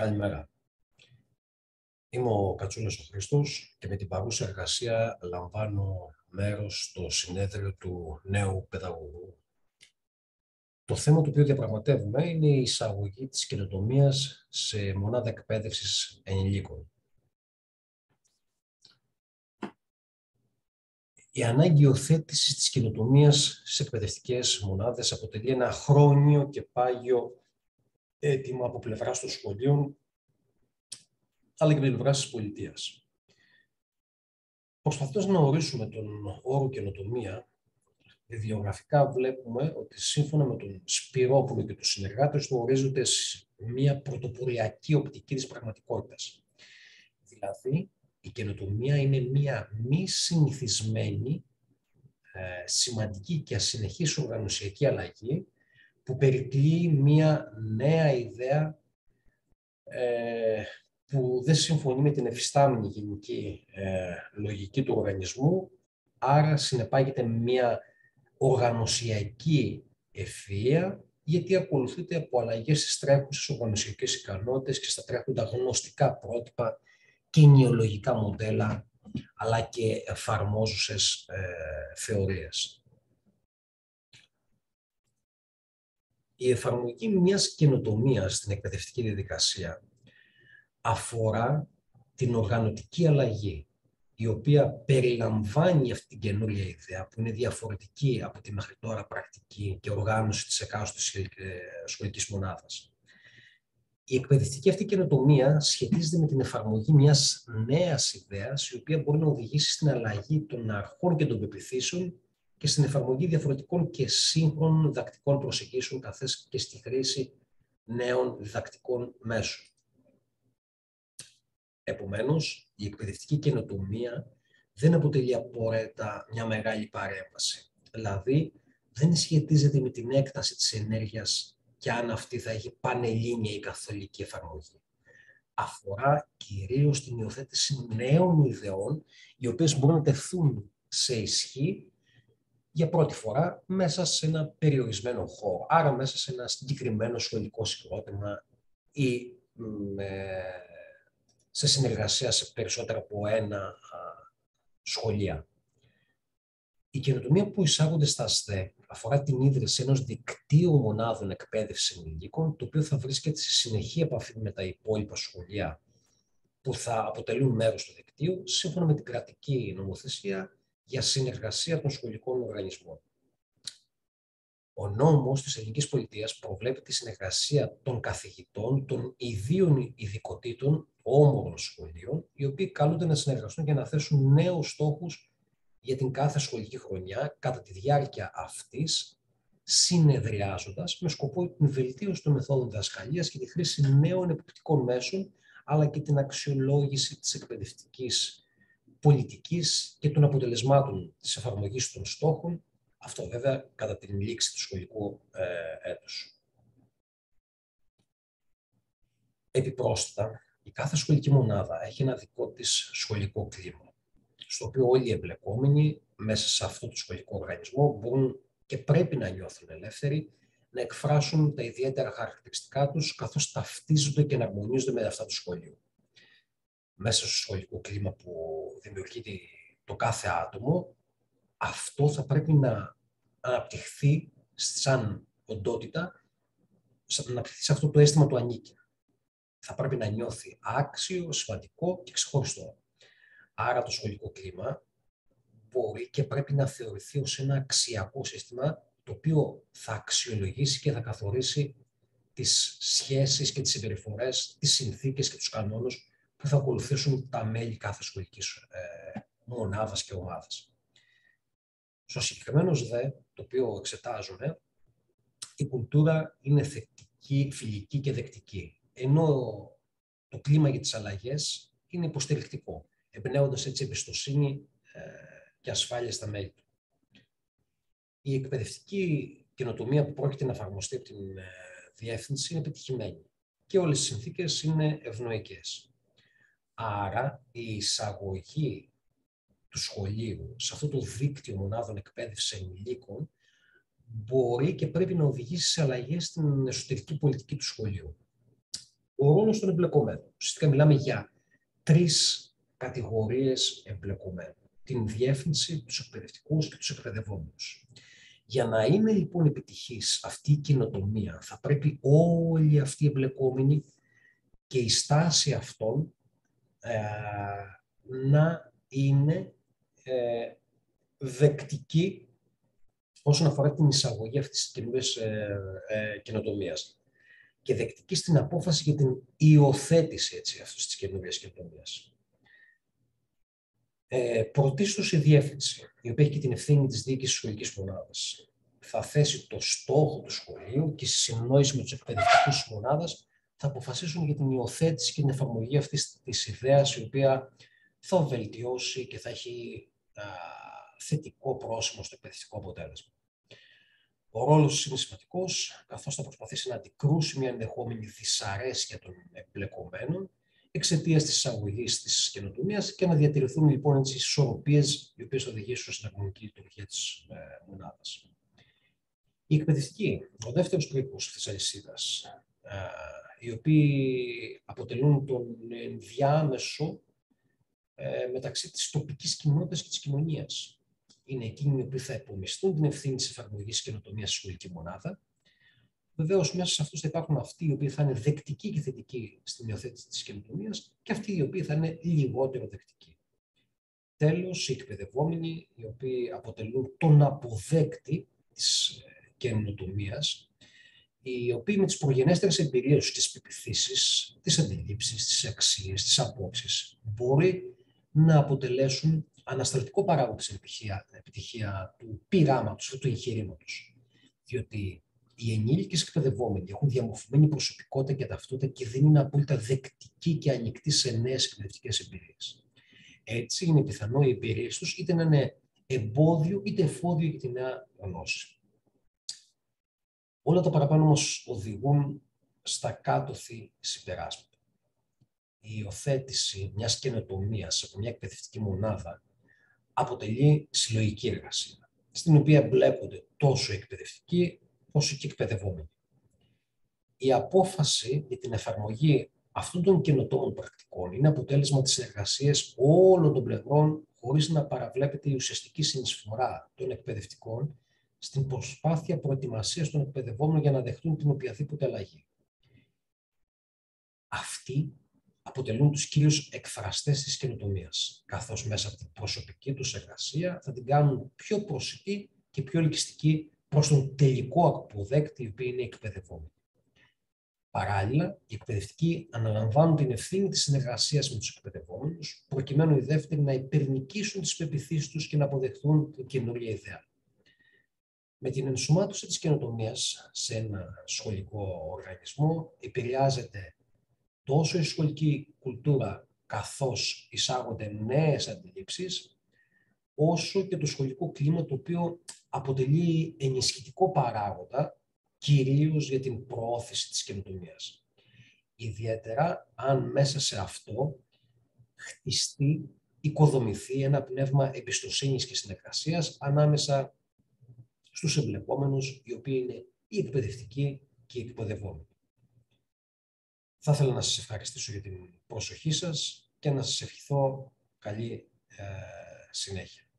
Καλημέρα. Είμαι ο Κατσούλας ο Χρήστος και με την παρούσα εργασία λαμβάνω μέρος στο συνέδριο του νέου παιδαγωγού. Το θέμα το οποίο διαπραγματεύουμε είναι η εισαγωγή της καινοτομίας σε μονάδα εκπαίδευσης ενηλίκων. Η ανάγκη υιοθέτησης της καινοτομίας σε εκπαιδευτικές μονάδες αποτελεί ένα χρόνιο και πάγιο έτοιμα από πλευράς των σχολείων, αλλά και πλευράς της πολιτείας. Προσπαθώντας να ορίσουμε τον όρο καινοτομία, βιβλιογραφικά βλέπουμε ότι σύμφωνα με τον Σπυρόπουλο και τους συνεργάτες του ορίζονται μια πρωτοποριακή οπτική της πραγματικότητας. Δηλαδή, η καινοτομία είναι μια μη συνηθισμένη, σημαντική και ασυνεχής οργανωσιακή αλλαγή που περικλείει μια νέα ιδέα που δεν συμφωνεί με την εφιστάμενη γενική λογική του οργανισμού, άρα συνεπάγεται μια οργανωσιακή ευφυΐα, γιατί ακολουθείται από αλλαγές στις τρέχουσες οργανωσιακές ικανότητες και στα τρέχοντα γνωστικά πρότυπα και νεολογικά μοντέλα, αλλά και εφαρμόζουσες θεωρίες. Η εφαρμογή μιας καινοτομίας στην εκπαιδευτική διαδικασία αφορά την οργανωτική αλλαγή, η οποία περιλαμβάνει αυτή την καινούργια ιδέα που είναι διαφορετική από τη μέχρι τώρα πρακτική και οργάνωση της εκάστοτε σχολικής μονάδας. Η εκπαιδευτική αυτή καινοτομία σχετίζεται με την εφαρμογή μιας νέας ιδέας, η οποία μπορεί να οδηγήσει στην αλλαγή των αρχών και των πεποιθήσεων και στην εφαρμογή διαφορετικών και σύγχρονων διδακτικών προσεγγίσεων, καθώς και στη χρήση νέων διδακτικών μέσων. Επομένως, η εκπαιδευτική καινοτομία δεν αποτελεί απόρρετα μια μεγάλη παρέμβαση. Δηλαδή, δεν σχετίζεται με την έκταση της ενέργειας και αν αυτή θα έχει πανελλήνια ή καθολική εφαρμογή. Αφορά κυρίως την υιοθέτηση νέων ιδεών, οι οποίες μπορούν να τεθούν σε ισχύ για πρώτη φορά μέσα σε ένα περιορισμένο χώρο, άρα μέσα σε ένα συγκεκριμένο σχολικό συγκρότημα ή σε συνεργασία σε περισσότερα από ένα σχολεία. Η καινοτομία που εισάγονται στα ΑΣΔΕ αφορά την ίδρυση ενός δικτύου μονάδων εκπαίδευσης ενηλίκων, το οποίο θα βρίσκεται σε συνεχή επαφή με τα υπόλοιπα σχολεία που θα αποτελούν μέρος του δικτύου, σύμφωνα με την κρατική νομοθεσία για συνεργασία των σχολικών οργανισμών. Ο νόμος της ελληνικής πολιτείας προβλέπει τη συνεργασία των καθηγητών των ιδίων ειδικοτήτων όμορων σχολείων, οι οποίοι καλούνται να συνεργαστούν για να θέσουν νέους στόχους για την κάθε σχολική χρονιά, κατά τη διάρκεια αυτής συνεδριάζοντας με σκοπό την βελτίωση των μεθόδων διδασκαλίας και τη χρήση νέων εποπτικών μέσων, αλλά και την αξιολόγηση της εκπαιδευτικής πολιτικής και των αποτελεσμάτων της εφαρμογής των στόχων, αυτό βέβαια κατά την λήξη του σχολικού έτους. Επιπρόσθετα, η κάθε σχολική μονάδα έχει ένα δικό της σχολικό κλίμα, στο οποίο όλοι οι εμπλεκόμενοι μέσα σε αυτό το σχολικό οργανισμό μπορούν και πρέπει να νιώθουν ελεύθεροι, να εκφράσουν τα ιδιαίτερα χαρακτηριστικά τους, καθώς ταυτίζονται και εναρμονίζονται με αυτά του σχολείου. Μέσα στο σχολικό κλίμα που δημιουργείται το κάθε άτομο, αυτό θα πρέπει να αναπτυχθεί σαν οντότητα, να αναπτυχθεί σε αυτό το αίσθημα του ανήκει. Θα πρέπει να νιώθει άξιο, σημαντικό και ξεχωριστό. Άρα το σχολικό κλίμα μπορεί και πρέπει να θεωρηθεί ως ένα αξιακό σύστημα, το οποίο θα αξιολογήσει και θα καθορίσει τις σχέσεις και τις συμπεριφορές, τις συνθήκες και τους κανόνες που θα ακολουθήσουν τα μέλη κάθε σχολικής μονάδας και ομάδας. Στο συγκεκριμένο ΣΔΕ, το οποίο εξετάζουμε, η κουλτούρα είναι θετική, φιλική και δεκτική, ενώ το κλίμα για τις αλλαγές είναι υποστηρικτικό, εμπνέοντας έτσι εμπιστοσύνη και ασφάλεια στα μέλη του. Η εκπαιδευτική καινοτομία που πρόκειται να εφαρμοστεί από την διεύθυνση είναι επιτυχημένη και όλες οι συνθήκες είναι ευνοϊκές. Άρα, η εισαγωγή του σχολείου σε αυτό το δίκτυο μονάδων εκπαίδευσης ενηλίκων μπορεί και πρέπει να οδηγήσει σε αλλαγές στην εσωτερική πολιτική του σχολείου. ο ρόλος των εμπλεκομένων. Ουσιαστικά μιλάμε για τρεις κατηγορίες εμπλεκομένων. Την διεύθυνση, τους εκπαιδευτικούς και τους εκπαιδευόμενους. Για να είναι λοιπόν επιτυχής αυτή η καινοτομία, θα πρέπει όλοι αυτοί οι εμπλεκόμενοι και η στάση αυτών να είναι δεκτική όσον αφορά την εισαγωγή αυτής της καινούργιας καινοτομίας και δεκτική στην απόφαση για την υιοθέτηση αυτής της καινούργιας καινοτομίας. Πρωτίστως η διεύθυνση, η οποία έχει και την ευθύνη της διοίκησης της σχολικής μονάδας, θα θέσει το στόχο του σχολείου και στη συνεννόηση με τους εκπαιδευτικούς της μονάδας θα αποφασίσουν για την υιοθέτηση και την εφαρμογή αυτής της ιδέας, η οποία θα βελτιώσει και θα έχει θετικό πρόσημο στο εκπαιδευτικό αποτέλεσμα. Ο ρόλος είναι σημαντικός, καθώς θα προσπαθήσει να αντικρούσει μια ενδεχόμενη δυσαρέσκεια των εμπλεκομένων εξαιτίας της εισαγωγής της καινοτομίας και να διατηρηθούν λοιπόν έτσι ισορροπίες οι οποίες θα οδηγήσουν στην αρμονική λειτουργία της μονάδας. Οι εκπαιδευτικοί, ο δεύτερος κρίκος της αλυσίδας, οι οποίοι αποτελούν τον ενδιάμεσο μεταξύ της τοπικής κοινότητας και της κοινωνίας. Είναι εκείνοι οι οποίοι θα επομιστούν την ευθύνη της εφαρμογής καινοτομίας στη σχολική μονάδα. Βεβαίως, μέσα σε αυτούς θα υπάρχουν αυτοί οι οποίοι θα είναι δεκτικοί και θετικοί στην υιοθέτηση της καινοτομίας και αυτοί οι οποίοι θα είναι λιγότερο δεκτικοί. Τέλος, οι εκπαιδευόμενοι, οι οποίοι αποτελούν τον αποδέκτη της καινοτομίας, οι οποίοι με τις προγενέστερες εμπειρίες και τις πεποιθήσεις, τις αντιλήψεις, τις αξίες, τις απόψεις, μπορεί να αποτελέσουν ανασταλτικό παράγοντα στην επιτυχία του πειράματος, του εγχειρήματος. Διότι οι ενήλικες εκπαιδευόμενοι έχουν διαμορφωμένη προσωπικότητα και ταυτότητα και δεν είναι απόλυτα δεκτικοί και ανοιχτοί σε νέες εκπαιδευτικές εμπειρίες. Έτσι, είναι πιθανό οι εμπειρίες τους είτε να είναι εμπόδιο είτε εφόδιο για τη νέα γνώση. Όλα τα παραπάνω όμως οδηγούν στα κάτωθη συμπεράσματα. Η υιοθέτηση μιας καινοτομίας από μια εκπαιδευτική μονάδα αποτελεί συλλογική εργασία, στην οποία μπλέκονται τόσο οι εκπαιδευτικοί όσο και οι εκπαιδευόμενοι. Η απόφαση για την εφαρμογή αυτών των καινοτόμων πρακτικών είναι αποτέλεσμα της συνεργασίας όλων των πλευρών, χωρίς να παραβλέπεται η ουσιαστική συνεισφορά των εκπαιδευτικών στην προσπάθεια προετοιμασίας των εκπαιδευόμενων για να δεχτούν την οποιαδήποτε αλλαγή. Αυτοί αποτελούν τους κύριους εκφραστές της καινοτομίας, καθώς μέσα από την προσωπική τους εργασία θα την κάνουν πιο προσιτή και πιο ελκυστική προς τον τελικό αποδέκτη, οι οποίοι είναι οι εκπαιδευόμενοι. Παράλληλα, οι εκπαιδευτικοί αναλαμβάνουν την ευθύνη της συνεργασίας με τους εκπαιδευόμενους, προκειμένου οι δεύτεροι να υπερνικήσουν τις πεποιθήσεις τους και να αποδεχθούν την καινούργια ιδέα. Με την ενσωμάτωση της καινοτομίας σε ένα σχολικό οργανισμό επηρεάζεται τόσο η σχολική κουλτούρα, καθώς εισάγονται νέες αντιλήψεις, όσο και το σχολικό κλίμα, το οποίο αποτελεί ενισχυτικό παράγοντα, κυρίως για την προώθηση της καινοτομίας. Ιδιαίτερα αν μέσα σε αυτό χτιστεί, οικοδομηθεί ένα πνεύμα εμπιστοσύνης και συνεργασίας ανάμεσα στους εμπλεκόμενους, οι οποίοι είναι οι εκπαιδευτικοί και οι εκπαιδευόμενοι. Θα ήθελα να σας ευχαριστήσω για την προσοχή σας και να σας ευχηθώ καλή συνέχεια.